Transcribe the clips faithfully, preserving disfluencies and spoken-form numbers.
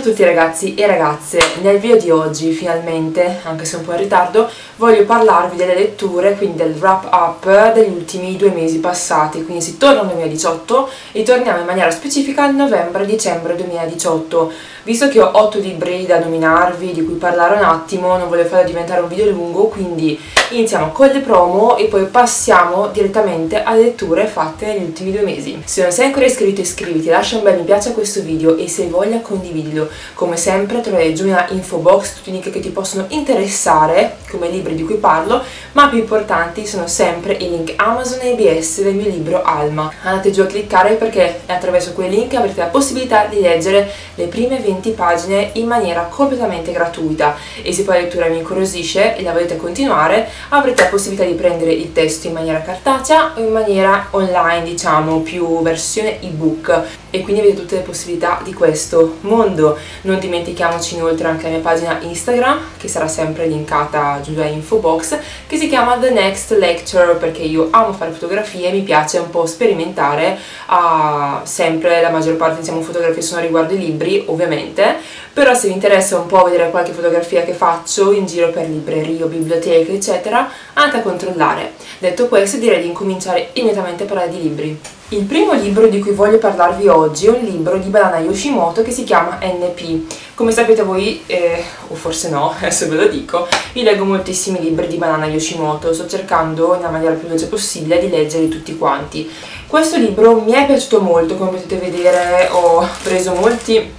Buongiorno a tutti ragazzi e ragazze, nel video di oggi finalmente, anche se un po' in ritardo, voglio parlarvi delle letture, quindi del wrap up degli ultimi due mesi passati, quindi si torna al duemiladiciotto e torniamo in maniera specifica al novembre-dicembre duemiladiciotto. Visto che ho otto libri da nominarvi, di cui parlare un attimo, non voglio farlo diventare un video lungo, quindi iniziamo con le promo e poi passiamo direttamente alle letture fatte negli ultimi due mesi. Se non sei ancora iscritto iscriviti, lascia un bel mi piace a questo video e se hai voglia condividilo. Come sempre troverai giù nella info box tutti i link che ti possono interessare, come libri di cui parlo, ma più importanti sono sempre i link Amazon e A B S del mio libro Alma. Andate giù a cliccare perché attraverso quei link avrete la possibilità di leggere le prime venti pagine in maniera completamente gratuita e se poi la lettura mi incuriosisce e la volete continuare avrete la possibilità di prendere il testo in maniera cartacea o in maniera online, diciamo, più versione ebook, e quindi avete tutte le possibilità di questo mondo. Non dimentichiamoci inoltre anche la mia pagina Instagram, che sarà sempre linkata giù all'info box, che si chiama The Next Lecture, perché io amo fare fotografie e mi piace un po' sperimentare, uh, sempre la maggior parte diciamo fotografie sono riguardo i libri ovviamente, però se vi interessa un po' vedere qualche fotografia che faccio in giro per librerie, biblioteche eccetera, andate a controllare. Detto questo direi di incominciare immediatamente a parlare di libri. Il primo libro di cui voglio parlarvi oggi è un libro di Banana Yoshimoto che si chiama N P. Come sapete voi, eh, o forse no, adesso ve lo dico, vi leggo moltissimi libri di Banana Yoshimoto, sto cercando nella maniera più veloce possibile di leggerli tutti quanti. Questo libro mi è piaciuto molto, come potete vedere ho preso molti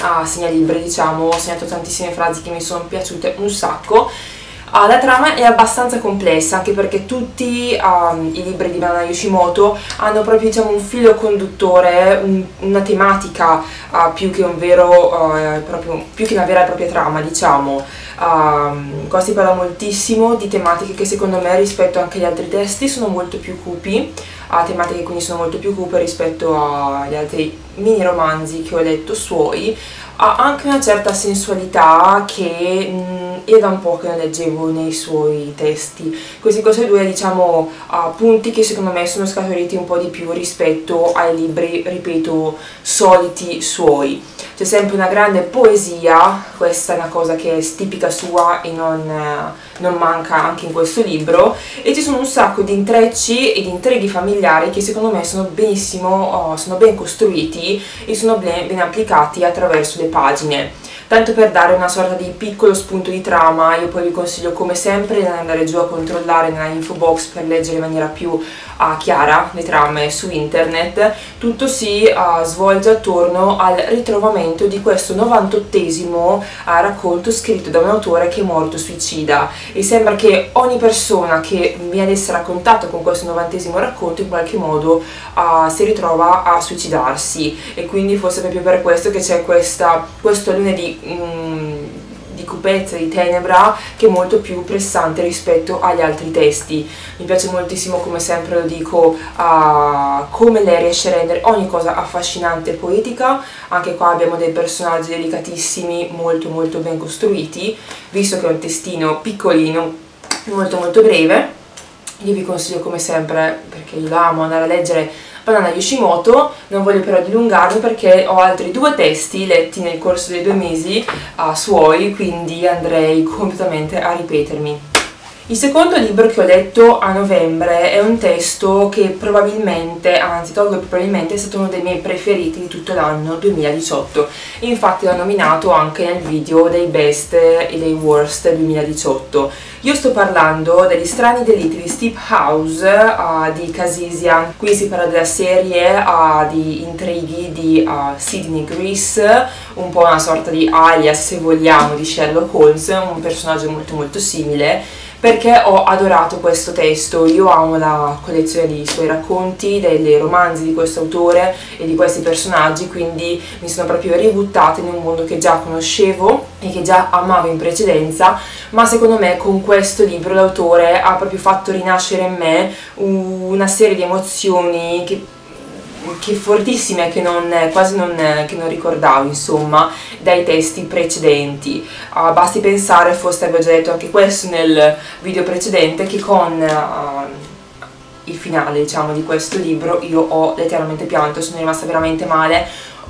ah, segnalibri, diciamo, ho segnato tantissime frasi che mi sono piaciute un sacco. Uh, la trama è abbastanza complessa, anche perché tutti um, i libri di Banana Yoshimoto hanno proprio diciamo, un filo conduttore, un, una tematica uh, più, che un vero, uh, proprio, più che una vera e propria trama, diciamo. Um, qua si parla moltissimo di tematiche che secondo me rispetto anche agli altri testi sono molto più cupi, uh, tematiche che quindi sono molto più cupe rispetto agli altri mini romanzi che ho letto suoi. Ha anche una certa sensualità che mh, era un po' che non leggevo nei suoi testi. Questi cose due, diciamo, uh, punti che secondo me sono scaturiti un po' di più rispetto ai libri, ripeto, soliti suoi. C'è sempre una grande poesia, questa è una cosa che è tipica sua e non, eh, non manca anche in questo libro, e ci sono un sacco di intrecci e di intrighi familiari che secondo me sono benissimo, oh, sono ben costruiti e sono ben, ben applicati attraverso le pagine. Tanto per dare una sorta di piccolo spunto di trama, io poi vi consiglio come sempre di andare giù a controllare nella info box per leggere in maniera più uh, chiara le trame su internet. Tutto si uh, svolge attorno al ritrovamento di questo novantottesimo uh, racconto scritto da un autore che è morto suicida, e sembra che ogni persona che viene ad essere raccontata con questo novantesimo racconto in qualche modo uh, si ritrova a suicidarsi, e quindi forse proprio per questo che c'è questa, questo lunedì di cupezza, di tenebra, che è molto più pressante rispetto agli altri testi. Mi piace moltissimo, come sempre lo dico, uh, come lei riesce a rendere ogni cosa affascinante e poetica. Anche qua abbiamo dei personaggi delicatissimi, molto molto ben costruiti. Visto che è un testino piccolino, molto molto breve, io vi consiglio come sempre, perché io l'amo, andare a leggere Banana Yoshimoto. Non voglio però dilungarmi perché ho altri due testi letti nel corso dei due mesi uh, suoi, quindi andrei completamente a ripetermi. Il secondo libro che ho letto a novembre è un testo che probabilmente, anzi tolgo probabilmente, è stato uno dei miei preferiti di tutto l'anno duemiladiciotto, infatti l'ho nominato anche nel video dei best e dei worst duemiladiciotto. Io sto parlando degli strani delitti di Steep House uh, di Kasasian. Qui si parla della serie uh, di intrighi di uh, Sidney Grice, un po' una sorta di alias se vogliamo di Sherlock Holmes, un personaggio molto molto simile. Perché ho adorato questo testo, io amo la collezione dei suoi racconti, dei romanzi di questo autore e di questi personaggi, quindi mi sono proprio ributtata in un mondo che già conoscevo e che già amavo in precedenza, ma secondo me con questo libro l'autore ha proprio fatto rinascere in me una serie di emozioni che che fortissime, che non, quasi non, che non ricordavo insomma dai testi precedenti. Uh, basti pensare, forse avevo già detto anche questo nel video precedente, che con uh, il finale diciamo di questo libro io ho letteralmente pianto, sono rimasta veramente male.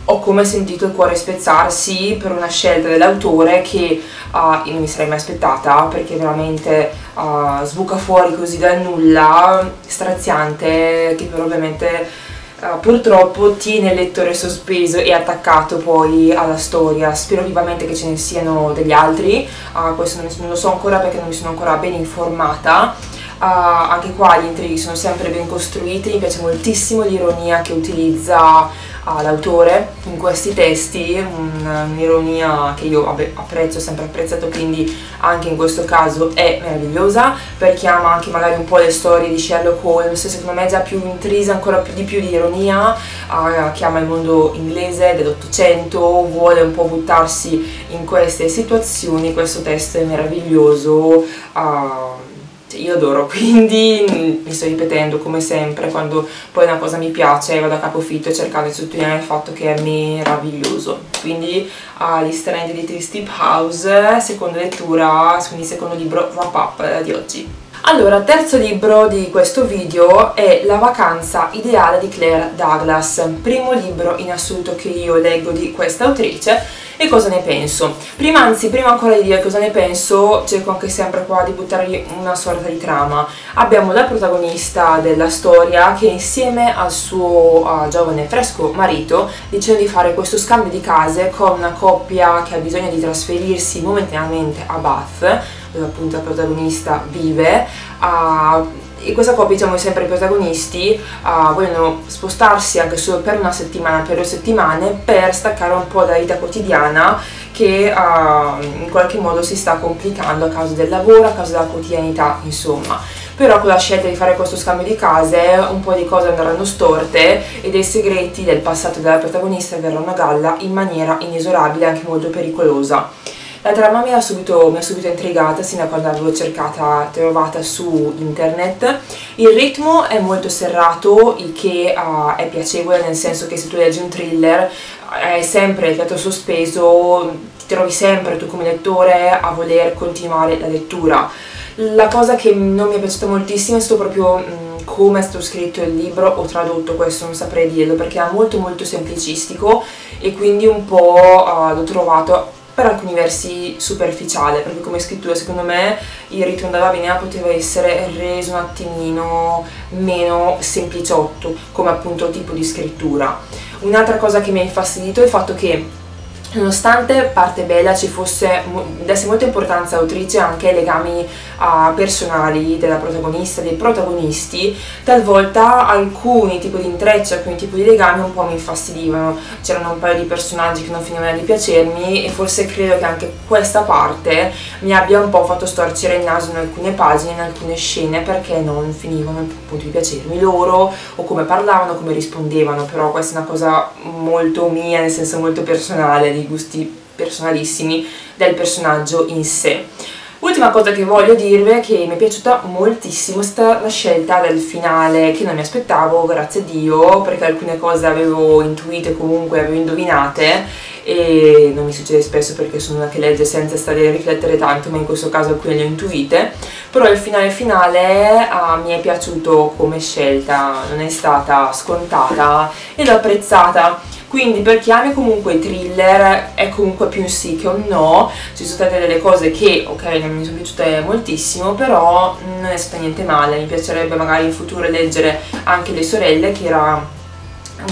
ho come sentito il cuore spezzarsi per una scelta dell'autore che uh, io non mi sarei mai aspettata, perché veramente uh, sbuca fuori così dal nulla, straziante, che però ovviamente uh, purtroppo tiene il lettore sospeso e attaccato poi alla storia. Spero vivamente che ce ne siano degli altri, uh, questo non lo so ancora perché non mi sono ancora ben informata. Uh, anche qua gli intrighi sono sempre ben costruiti, mi piace moltissimo l'ironia che utilizza uh, l'autore in questi testi, un'ironia che io vabbè, apprezzo, ho sempre apprezzato, quindi anche in questo caso è meravigliosa, perché ama anche magari un po' le storie di Sherlock Holmes, secondo me è già più intrisa ancora più di più di ironia, uh, che ama il mondo inglese dell'Ottocento, vuole un po' buttarsi in queste situazioni, questo testo è meraviglioso, uh, io adoro, quindi mi sto ripetendo come sempre, quando poi una cosa mi piace vado a capofitto e cercando di sottolineare il fatto che è meraviglioso. Quindi uh, gli stranieri di Steep House, seconda lettura, quindi secondo libro wrap up di oggi. Allora, terzo libro di questo video è La vacanza ideale di Claire Douglas, primo libro in assoluto che io leggo di questa autrice. E cosa ne penso? Prima, anzi, prima ancora di dire cosa ne penso, cerco anche sempre qua di buttargli una sorta di trama. Abbiamo la protagonista della storia che insieme al suo uh, giovane fresco marito decide di fare questo scambio di case con una coppia che ha bisogno di trasferirsi momentaneamente a Bath, dove appunto la protagonista vive, uh, e questa coppia, diciamo sempre i protagonisti, uh, vogliono spostarsi anche solo per una settimana, per due settimane, per staccare un po' dalla vita quotidiana che uh, in qualche modo si sta complicando a causa del lavoro, a causa della quotidianità, insomma. Però con la scelta di fare questo scambio di case un po' di cose andranno storte e dei segreti del passato della protagonista verranno a galla in maniera inesorabile e anche molto pericolosa. La trama mi ha subito, subito intrigata, sin da quando l'avevo cercata, trovata su internet. Il ritmo è molto serrato, il che uh, è piacevole, nel senso che se tu leggi un thriller è sempre il fiato sospeso, ti trovi sempre tu come lettore a voler continuare la lettura. La cosa che non mi è piaciuta moltissimo è stato proprio mh, come è stato scritto il libro o tradotto, questo non saprei dirlo, perché era molto molto semplicistico e quindi un po' uh, l'ho trovato per alcuni versi superficiale, perché come scrittura secondo me il ritmo della Banana poteva essere reso un attimino meno sempliciotto come appunto tipo di scrittura. Un'altra cosa che mi ha infastidito è il fatto che, nonostante parte bella, ci fosse, desse molta importanza all'autrice anche ai legami uh, personali della protagonista, dei protagonisti, talvolta alcuni tipi di intrecci, alcuni tipi di legami un po' mi infastidivano, c'erano un paio di personaggi che non finivano di piacermi e forse credo che anche questa parte mi abbia un po' fatto storcere il naso in alcune pagine, in alcune scene, perché non finivano appunto di piacermi loro o come parlavano, come rispondevano. Però questa è una cosa molto mia, nel senso molto personale, gusti personalissimi del personaggio in sé. Ultima cosa che voglio dirvi è che mi è piaciuta moltissimo sta la scelta del finale, che non mi aspettavo, grazie a Dio, perché alcune cose avevo intuite, comunque avevo indovinate, e non mi succede spesso perché sono una che legge senza stare a riflettere tanto, ma in questo caso alcune le ho intuite. Però il finale finale uh, mi è piaciuto come scelta, non è stata scontata ed apprezzata. Quindi per chi ama comunque i thriller è comunque più un sì che un no, ci sono state delle cose che ok non mi sono piaciute moltissimo, però non è stato niente male, mi piacerebbe magari in futuro leggere anche Le sorelle, che era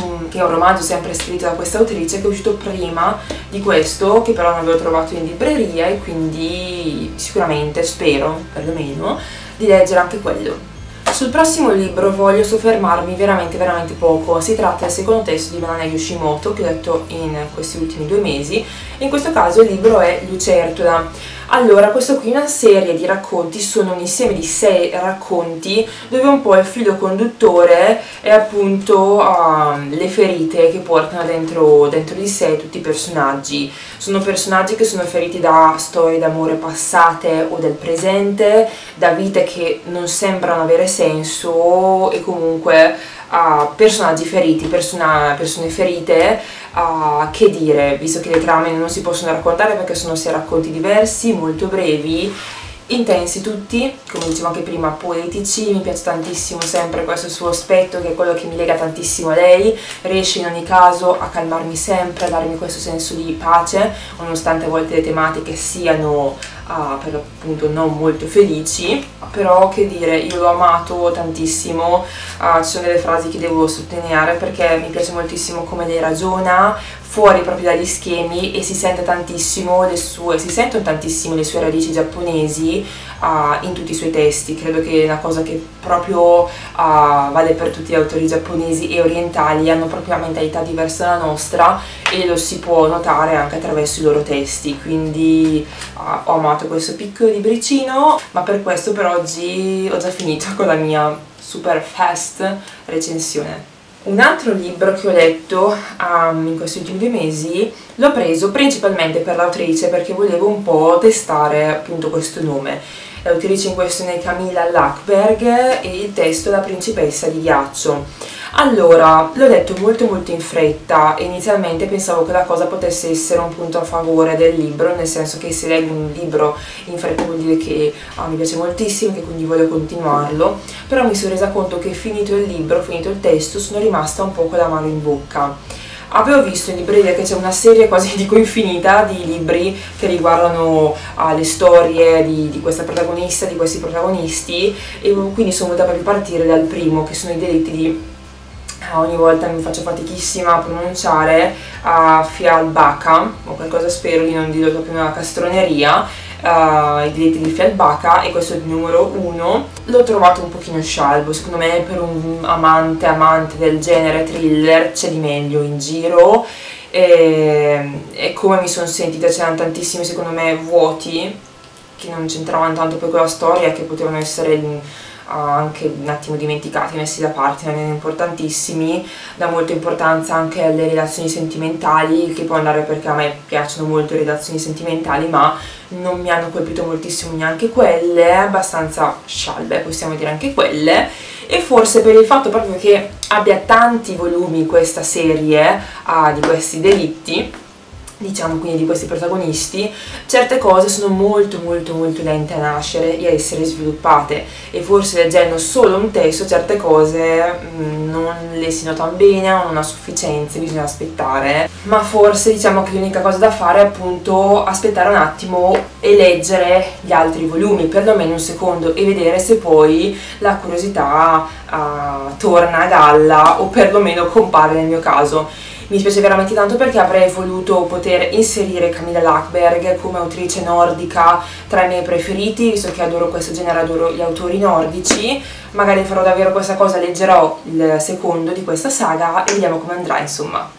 um, che è un romanzo sempre scritto da questa autrice, che è uscito prima di questo, che però non avevo trovato in libreria, e quindi sicuramente spero perlomeno di leggere anche quello. Sul prossimo libro voglio soffermarmi veramente veramente poco, si tratta del secondo testo di Banana Yoshimoto che ho letto in questi ultimi due mesi, in questo caso il libro è Lucertola. Allora, questo qui è una serie di racconti, sono un insieme di sei racconti dove un po' il filo conduttore è appunto uh, le ferite che portano dentro, dentro di sé tutti i personaggi. Sono personaggi che sono feriti da storie d'amore passate o del presente, da vite che non sembrano avere senso e comunque uh, personaggi feriti, persona, persone ferite. Uh, che dire, visto che le trame non si possono raccontare perché sono sei racconti diversi, molto brevi, intensi tutti, come dicevo anche prima, poetici. Mi piace tantissimo sempre questo suo aspetto, che è quello che mi lega tantissimo a lei. Riesce in ogni caso a calmarmi sempre, a darmi questo senso di pace, nonostante a volte le tematiche siano uh, per l'appunto non molto felici. Però, che dire, io l'ho amato tantissimo. Uh, ci sono delle frasi che devo sottolineare perché mi piace moltissimo come lei ragiona, fuori proprio dagli schemi, e si sente tantissimo le sue, si sentono tantissimo le sue radici giapponesi uh, in tutti i suoi testi. Credo che è una cosa che proprio uh, vale per tutti gli autori giapponesi e orientali, hanno proprio una mentalità diversa dalla nostra e lo si può notare anche attraverso i loro testi, quindi uh, ho amato questo piccolo libricino. Ma per questo per oggi ho già finito con la mia super fast recensione. Un altro libro che ho letto um, in questi ultimi due mesi l'ho preso principalmente per l'autrice, perché volevo un po' testare appunto questo nome. L'autrice in questione è Camilla Läckberg e il testo è La principessa di ghiaccio. Allora, l'ho letto molto molto in fretta e inizialmente pensavo che la cosa potesse essere un punto a favore del libro, nel senso che se leggo un libro in fretta vuol dire che ah, mi piace moltissimo, che quindi voglio continuarlo. Però mi sono resa conto che finito il libro, finito il testo, sono rimasta un po' con la mano in bocca. Avevo visto in libreria che c'è una serie quasi dico infinita di libri che riguardano uh, le storie di, di questa protagonista, di questi protagonisti, e quindi sono voluta proprio partire dal primo, che sono i delitti di, uh, ogni volta mi faccio fatichissima a pronunciare, uh, Fjällbacka, o qualcosa, spero di non dirlo proprio una castroneria, Uh, i diritti di Fjällbacka, e questo è il numero uno. L'ho trovato un pochino scialbo, secondo me per un amante amante del genere thriller c'è di meglio in giro, e, e come mi sono sentita c'erano tantissimi secondo me vuoti che non c'entravano tanto poi con la storia, che potevano essere uh, anche un attimo dimenticati, messi da parte, non erano importantissimi. Dà molta importanza anche alle relazioni sentimentali, che può andare perché a me piacciono molto le relazioni sentimentali, ma non mi hanno colpito moltissimo neanche quelle, abbastanza scialbe possiamo dire anche quelle. E forse per il fatto proprio che abbia tanti volumi questa serie uh, di questi delitti, diciamo, quindi di questi protagonisti, certe cose sono molto molto molto lente a nascere e a essere sviluppate, e forse leggendo solo un testo certe cose mh, non le si notano bene, non a sufficienza, bisogna aspettare. Ma forse diciamo che l'unica cosa da fare è appunto aspettare un attimo e leggere gli altri volumi, perlomeno un secondo, e vedere se poi la curiosità uh, torna a galla o perlomeno compare nel mio caso. Mi dispiace veramente tanto perché avrei voluto poter inserire Camilla Läckberg come autrice nordica tra i miei preferiti, visto che adoro questo genere, adoro gli autori nordici. Magari farò davvero questa cosa, leggerò il secondo di questa saga e vediamo come andrà, insomma.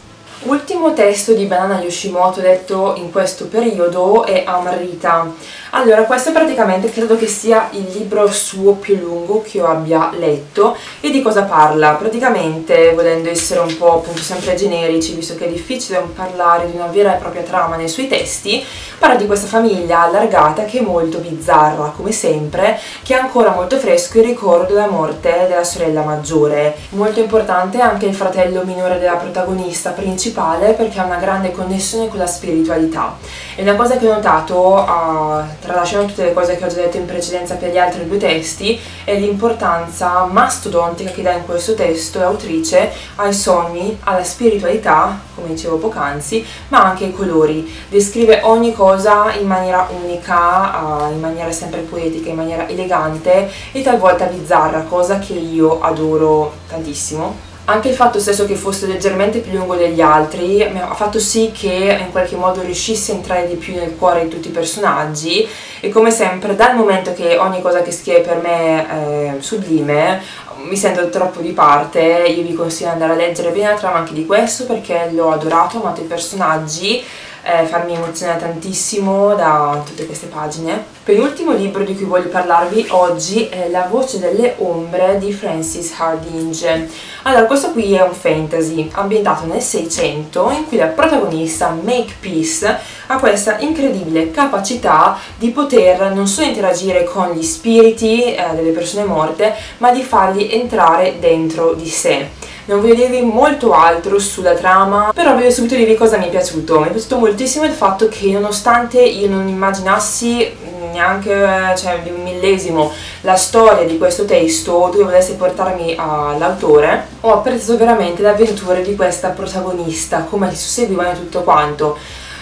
Ultimo testo di Banana Yoshimoto letto in questo periodo è Amrita. Allora, questo praticamente credo che sia il libro suo più lungo che io abbia letto. E di cosa parla? Praticamente, volendo essere un po' appunto sempre generici, visto che è difficile parlare di una vera e propria trama nei suoi testi, parla di questa famiglia allargata che è molto bizzarra, come sempre, che ha ancora molto fresco il ricordo della morte della sorella maggiore. Molto importante è anche il fratello minore della protagonista principale, perché ha una grande connessione con la spiritualità. È una cosa che ho notato, uh, tralasciando tutte le cose che ho già detto in precedenza per gli altri due testi, è l'importanza mastodontica che dà in questo testo l'autrice ai sogni, alla spiritualità, come dicevo poc'anzi, ma anche ai colori. Descrive ogni cosa in maniera unica, uh, in maniera sempre poetica, in maniera elegante e talvolta bizzarra, cosa che io adoro tantissimo. Anche il fatto stesso che fosse leggermente più lungo degli altri mi ha fatto sì che in qualche modo riuscisse a entrare di più nel cuore di tutti i personaggi, e come sempre dal momento che ogni cosa che scrive per me è sublime, mi sento troppo di parte. Io vi consiglio di andare a leggere bene la trama anche di questo, perché l'ho adorato, ho amato i personaggi, eh, farmi emozionare tantissimo da tutte queste pagine. Penultimo libro di cui voglio parlarvi oggi è La voce delle ombre di Frances Hardinge. Allora, questo qui è un fantasy ambientato nel Seicento, in cui la protagonista Make Peace ha questa incredibile capacità di poter non solo interagire con gli spiriti eh, delle persone morte, ma di farli entrare dentro di sé. Non voglio dirvi molto altro sulla trama, però voglio subito dirvi cosa mi è piaciuto. Mi è piaciuto moltissimo il fatto che, nonostante io non immaginassi neanche cioè, di un millesimo la storia di questo testo o dove volesse portarmi all'autore, ho apprezzato veramente le avventure di questa protagonista, come si susseguivano e tutto quanto.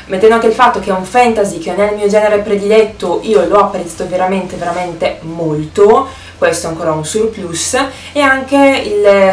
Mettendo anche il fatto che è un fantasy che non è il mio genere prediletto, io l'ho apprezzato veramente, veramente molto, questo è ancora un surplus, e anche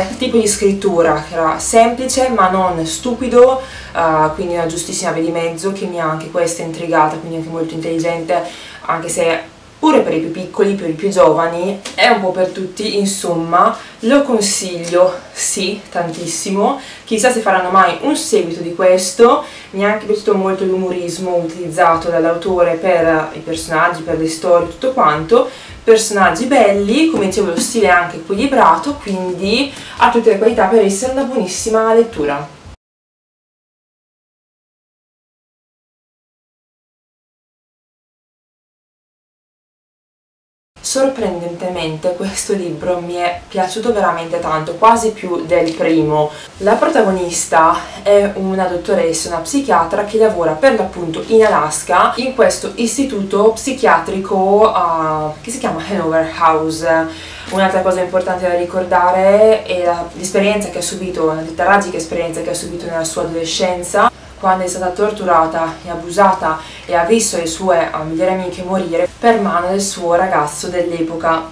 il tipo di scrittura che era semplice ma non stupido, uh, quindi una giustissima via di mezzo che mi ha anche questa intrigata, quindi anche molto intelligente, anche se pure per i più piccoli, per i più giovani, è un po' per tutti, insomma, lo consiglio, sì, tantissimo, chissà se faranno mai un seguito di questo. Mi è anche piaciuto molto l'umorismo utilizzato dall'autore per i personaggi, per le storie, tutto quanto, personaggi belli, come dicevo lo stile è anche equilibrato, quindi ha tutte le qualità per essere una buonissima lettura. Sorprendentemente questo libro mi è piaciuto veramente tanto, quasi più del primo. La protagonista è una dottoressa, una psichiatra che lavora per l'appunto in Alaska in questo istituto psichiatrico uh, che si chiama Hanover House. Un'altra cosa importante da ricordare è l'esperienza che ha subito, una tragica esperienza che ha subito nella sua adolescenza, quando è stata torturata e abusata e ha visto le sue migliori amiche morire per mano del suo ragazzo dell'epoca.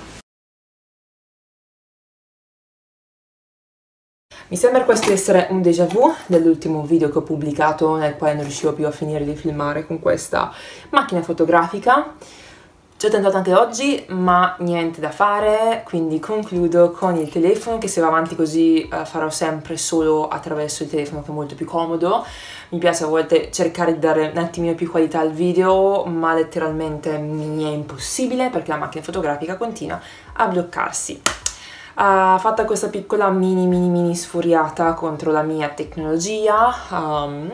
Mi sembra questo essere un déjà vu dell'ultimo video che ho pubblicato, nel quale non riuscivo più a finire di filmare con questa macchina fotografica. Ci ho tentato anche oggi, ma niente da fare, quindi concludo con il telefono, che se va avanti così eh, farò sempre solo attraverso il telefono, che è molto più comodo. Mi piace a volte cercare di dare un attimino più qualità al video, ma letteralmente mi è impossibile perché la macchina fotografica continua a bloccarsi. Uh, fatta questa piccola mini mini mini sfuriata contro la mia tecnologia, um,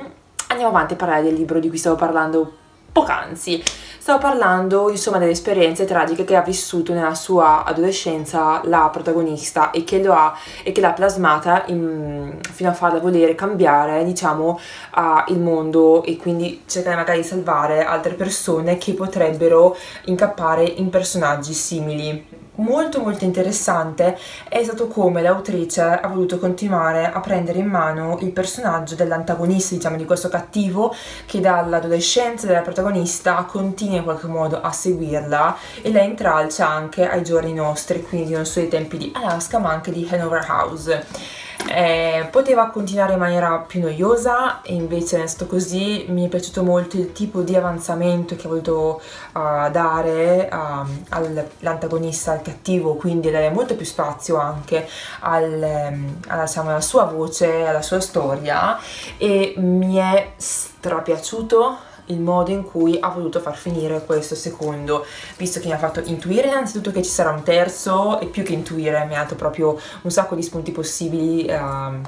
andiamo avanti a parlare del libro di cui stavo parlando poc'anzi. Stavo parlando insomma delle esperienze tragiche che ha vissuto nella sua adolescenza la protagonista e che lo ha e che l'ha plasmata in, fino a farla volere cambiare, diciamo, uh, il mondo, e quindi cercare magari di salvare altre persone che potrebbero incappare in personaggi simili. Molto molto interessante è stato come l'autrice ha voluto continuare a prendere in mano il personaggio dell'antagonista, diciamo, di questo cattivo che dall'adolescenza della protagonista continua in qualche modo a seguirla e la intralcia anche ai giorni nostri, quindi non solo ai tempi di Alaska ma anche di Hanover House. Eh, poteva continuare in maniera più noiosa e invece nel senso così mi è piaciuto molto il tipo di avanzamento che ha voluto uh, dare uh, all'antagonista, al cattivo, quindi dare molto più spazio anche al, um, alla, diciamo, alla sua voce, alla sua storia, e mi è strapiaciuto il modo in cui ha voluto far finire questo secondo, visto che mi ha fatto intuire innanzitutto che ci sarà un terzo, e più che intuire mi ha dato proprio un sacco di spunti possibili ehm,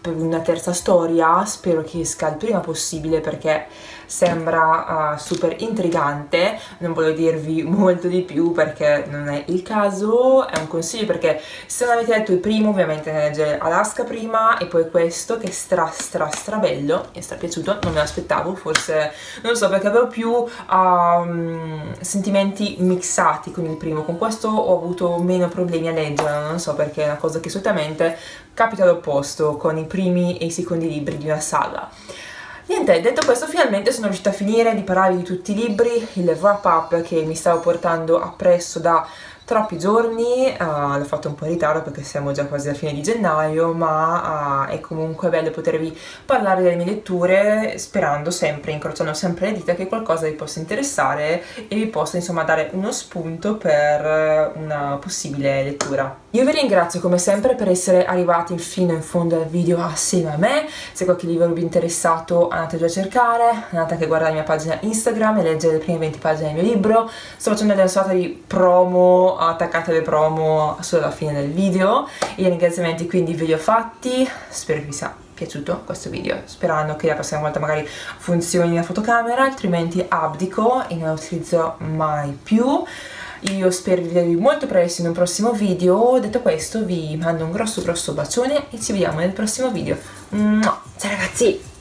per una terza storia. Spero che esca il prima possibile perché sembra uh, super intrigante. Non voglio dirvi molto di più perché non è il caso, è un consiglio, perché se non avete letto il primo ovviamente ne leggete Alaska prima e poi questo, che è stra stra stra bello, mi è stra piaciuto, non me l'aspettavo, forse non so perché avevo più um, sentimenti mixati con il primo, con questo ho avuto meno problemi a leggere, non so perché, è una cosa che solitamente capita all'opposto con i primi e i secondi libri di una saga. Niente, detto questo, finalmente sono riuscita a finire di parlarvi di tutti i libri, il wrap up che mi stavo portando appresso da troppi giorni, uh, l'ho fatto un po' in ritardo perché siamo già quasi alla fine di gennaio, ma uh, è comunque bello potervi parlare delle mie letture, sperando sempre, incrociando sempre le dita, che qualcosa vi possa interessare e vi possa insomma dare uno spunto per una possibile lettura. Io vi ringrazio come sempre per essere arrivati fino in fondo al video assieme a me. Se qualche libro vi è interessato andate già a cercare, andate anche a guardare la mia pagina Instagram e leggere le prime venti pagine del mio libro. Sto facendo delle sorte di promo, attaccate le promo solo alla fine del video. I ringraziamenti quindi ve li ho fatti, spero che vi sia piaciuto questo video, sperando che la prossima volta magari funzioni la fotocamera, altrimenti abdico e non la utilizzo mai più. Io spero di vedervi molto presto in un prossimo video. Detto questo vi mando un grosso grosso bacione e ci vediamo nel prossimo video. Ciao ragazzi!